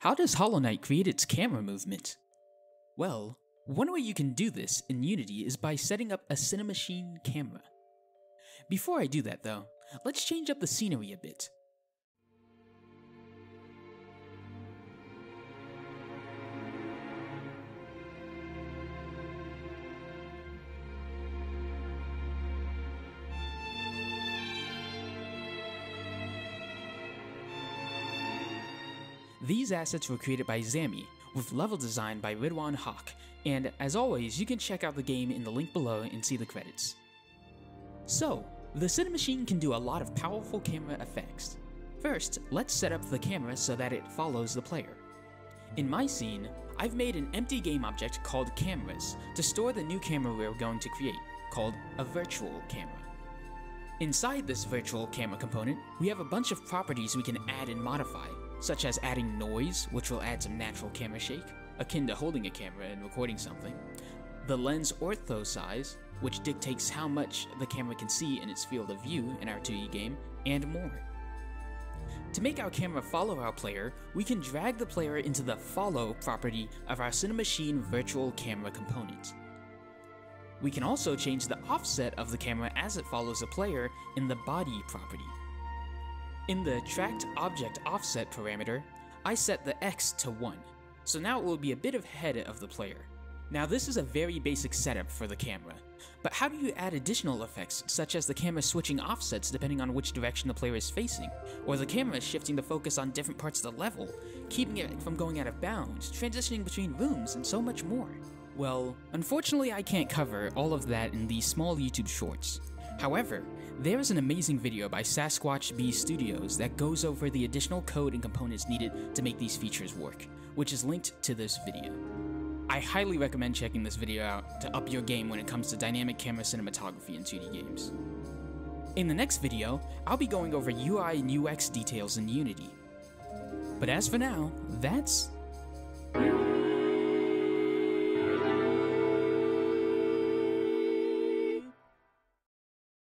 How does Hollow Knight create its camera movement? Well, one way you can do this in Unity is by setting up a Cinemachine camera. Before I do that though, let's change up the scenery a bit. These assets were created by Zami, with level design by Ridwan Hawk, and as always, you can check out the game in the link below and see the credits. So, the Cinemachine can do a lot of powerful camera effects. First, let's set up the camera so that it follows the player. In my scene, I've made an empty game object called Cameras to store the new camera we're going to create, called a virtual camera. Inside this virtual camera component, we have a bunch of properties we can add and modify, such as adding noise, which will add some natural camera shake, akin to holding a camera and recording something, the lens ortho size, which dictates how much the camera can see in its field of view in our 2D game, and more. To make our camera follow our player, we can drag the player into the follow property of our Cinemachine virtual camera component. We can also change the offset of the camera as it follows the player in the body property. In the tracked object offset parameter, I set the X to 1, so now it will be a bit ahead of the player. Now this is a very basic setup for the camera, but how do you add additional effects such as the camera switching offsets depending on which direction the player is facing, or the camera shifting the focus on different parts of the level, keeping it from going out of bounds, transitioning between rooms, and so much more? Well, unfortunately I can't cover all of that in these small YouTube shorts. However, there is an amazing video by Sasquatch B Studios that goes over the additional code and components needed to make these features work, which is linked to this video. I highly recommend checking this video out to up your game when it comes to dynamic camera cinematography in 2D games. In the next video, I'll be going over UI and UX details in Unity. But as for now, that's...